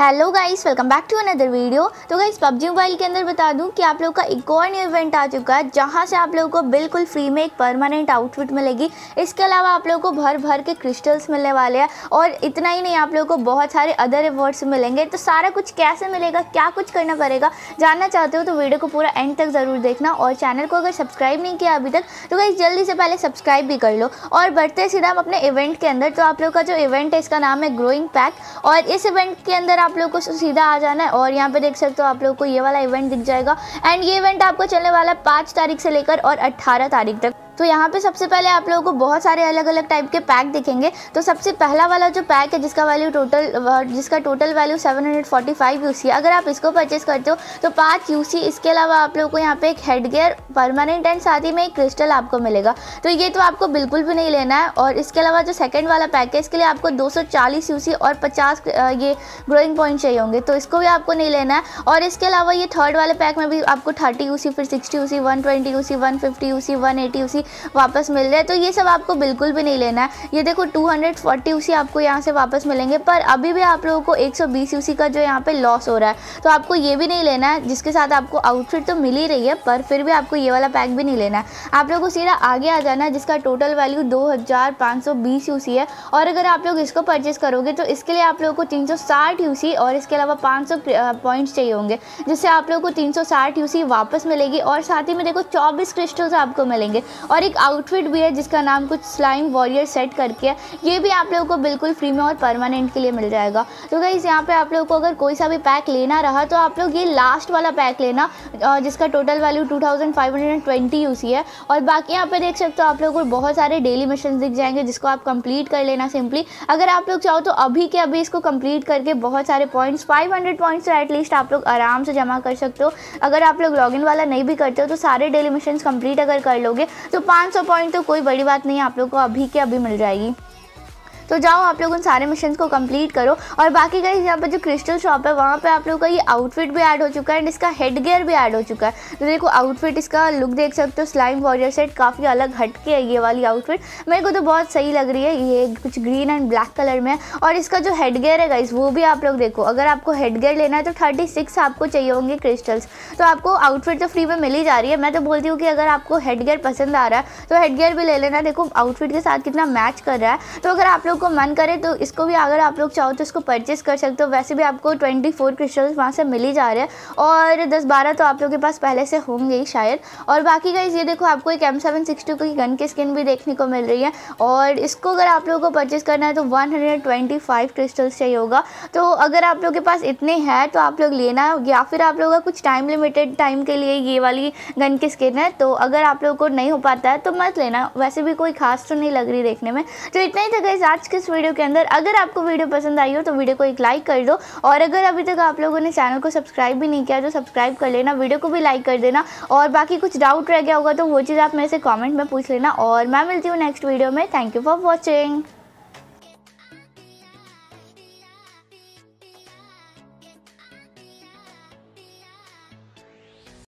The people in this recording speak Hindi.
Hello guys, welcome back to another video. तो गाइस PUBG मोबाइल के अंदर बता दूं कि आप लोगों का एक और न्यू इवेंट आ चुका है, जहां से आप लोगों को बिल्कुल फ्री में एक परमानेंट आउटफिट मिलेगी। इसके अलावा आप लोगों को भर भर के क्रिस्टल्स मिलने वाले हैं और इतना ही नहीं, आप लोगों को बहुत सारे अदर रिवॉर्ड्स मिलेंगे। तो सारा कुछ कैसे मिलेगा, क्या कुछ करना पड़ेगा, जानना चाहते हो तो वीडियो को पूरा एंड तक ज़रूर देखना। और चैनल को अगर सब्सक्राइब नहीं किया अभी तक तो गाइस जल्दी से पहले सब्सक्राइब भी कर लो। और बढ़ते सीधा हम अपने इवेंट के अंदर। तो आप लोग का जो इवेंट है इसका नाम है ग्रोइंग पैक, और इस इवेंट के अंदर आप लोग को सीधा आ जाना है। और यहाँ पे देख सकते हो आप लोग को ये वाला इवेंट दिख जाएगा। एंड ये इवेंट आपको चलने वाला है 5 तारीख से लेकर और 18 तारीख तक। तो यहाँ पे सबसे पहले आप लोगों को बहुत सारे अलग अलग टाइप के पैक दिखेंगे। तो सबसे पहला वाला जो पैक है जिसका टोटल वैल्यू 745 UC, अगर आप इसको परचेस करते हो तो 5 UC। इसके अलावा आप लोगों को यहाँ पे एक हेडगेयर परमानेंट एंड साथ ही में एक क्रिस्टल आपको मिलेगा। तो ये तो आपको बिल्कुल भी नहीं लेना है। और इसके अलावा जो सेकेंड वाला पैक है इसके लिए आपको 240 UC और 50 ये ग्रोइंग पॉइंट चाहिए होंगे, तो इसको भी आपको नहीं लेना है। और इसके अलावा ये थर्ड वाले पैक में भी आपको 30 UC, फिर 60 UC, 120 UC, 150 UC, 180 UC वापस मिल रहे हैं, तो ये सब आपको बिल्कुल भी नहीं लेना है। ये देखो 240 UC आपको यहाँ से वापस मिलेंगे, पर अभी भी आप लोगों को 120 UC का जो यहाँ पे लॉस हो रहा है, तो आपको ये भी नहीं लेना है। जिसके साथ आपको आउटफिट तो मिल ही रही है, पर फिर भी आपको ये वाला पैक भी नहीं लेना है। आप लोगों को सीधा आगे आ जाना है, जिसका टोटल वैल्यू 2520 UC है। और अगर आप लोग इसको परचेस करोगे तो इसके लिए आप लोगों को 360 UC और इसके अलावा 500 पॉइंट्स चाहिए होंगे, जिससे आप लोगों को 360 UC वापस मिलेगी। और साथ ही में देखो 24 क्रिस्टल्स आपको मिलेंगे और एक आउटफिट भी है जिसका नाम कुछ स्लाइम वॉरियर सेट करके है, ये भी आप लोगों को बिल्कुल फ्री में और परमानेंट के लिए मिल जाएगा। तो गाइस यहाँ पे आप लोगों को अगर कोई सा भी पैक लेना रहा तो आप लोग ये लास्ट वाला पैक लेना, जिसका टोटल वैल्यू 2520 UC है। और बाकी यहाँ पे देख सकते हो आप लोगों को बहुत सारे डेली मिशन दिख जाएंगे, जिसको आप कंप्लीट कर लेना सिंपली। अगर आप लोग चाहो तो अभी के अभी इसको कंप्लीट करके बहुत सारे पॉइंट्स, 500 पॉइंट्स तो एटलीस्ट आप लोग आराम से जमा कर सकते हो। अगर आप लोग लॉगिन वाला नहीं भी करते हो तो सारे डेली मिशन कंप्लीट अगर कर लोगे तो 500 पॉइंट तो कोई बड़ी बात नहीं है, आप लोग को अभी के अभी मिल जाएगी। तो जाओ आप लोग उन सारे मिशन को कंप्लीट करो। और बाकी गाइस यहाँ पर जो क्रिस्टल शॉप है वहाँ पे आप लोग का ये आउटफिट भी ऐड हो चुका है एंड इसका हेड गियर भी ऐड हो चुका है। तो देखो आउटफिट, इसका लुक देख सकते हो, स्लाइम वॉरियर सेट काफ़ी अलग हटके है। ये वाली आउटफिट मेरे को तो बहुत सही लग रही है, ये कुछ ग्रीन एंड ब्लैक कलर में है। और इसका जो हेड गियर है गाइस वो भी आप लोग देखो, अगर आपको हेड गियर लेना है तो 36 आपको चाहिए होंगे क्रिस्टल्स। तो आपको आउटफिट तो फ्री में मिल ही जा रही है। मैं तो बोलती हूँ कि अगर आपको हेड गियर पसंद आ रहा है तो हेड गियर भी ले लेना, देखो आउटफिट के साथ कितना मैच कर रहा है। तो अगर आप को मन करे तो इसको भी अगर आप लोग चाहो तो इसको परचेस कर सकते हो। वैसे भी आपको 24 क्रिस्टल्स वहाँ से मिल ही जा रहे हैं और 10-12 तो आप लोग के पास पहले से होंगे ही शायद। और बाकी गाइस ये देखो आपको एक M762 की गन की स्किन भी देखने को मिल रही है, और इसको अगर आप लोगों को परचेस करना है तो 125 क्रिस्टल्स चाहिए होगा। तो अगर आप लोग के पास इतने हैं तो आप लोग लेना, या फिर आप लोगों का कुछ टाइम लिमिटेड टाइम के लिए ये वाली गन की स्किन है, तो अगर आप लोगों को नहीं हो पाता है तो मत लेना। वैसे भी कोई खास तो नहीं लग रही देखने में। तो इतना ही था गाइस आज के इस वीडियो के अंदर। अगर आपको वीडियो पसंद आई हो तो वीडियो को एक लाइक कर दो, और अगर अभी तक आप लोगों ने चैनल को सब्सक्राइब भी नहीं किया तो सब्सक्राइब कर लेना, वीडियो को भी लाइक कर देना। और बाकी कुछ डाउट रह गया होगा तो वो चीज़ आप मेरे से कमेंट में पूछ लेना। और मैं मिलती हूँ नेक्स्ट वीडियो में। Thank you for watching.